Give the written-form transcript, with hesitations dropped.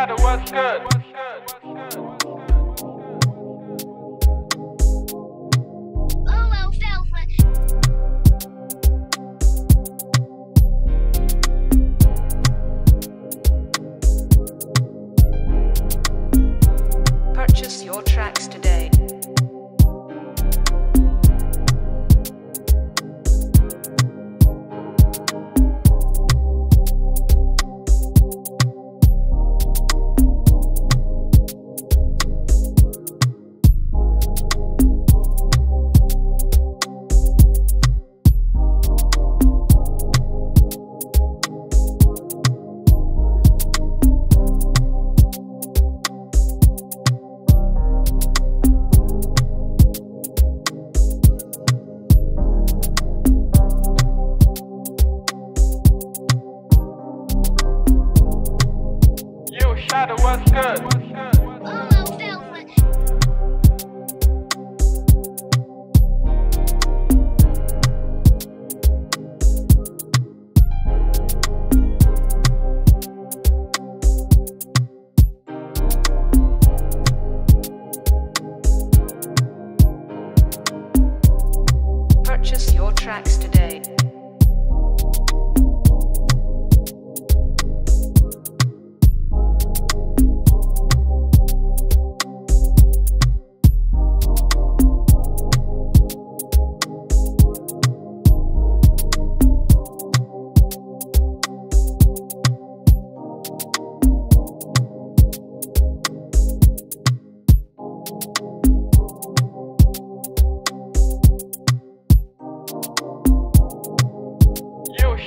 Shadow, what's good? Purchase your tracks today.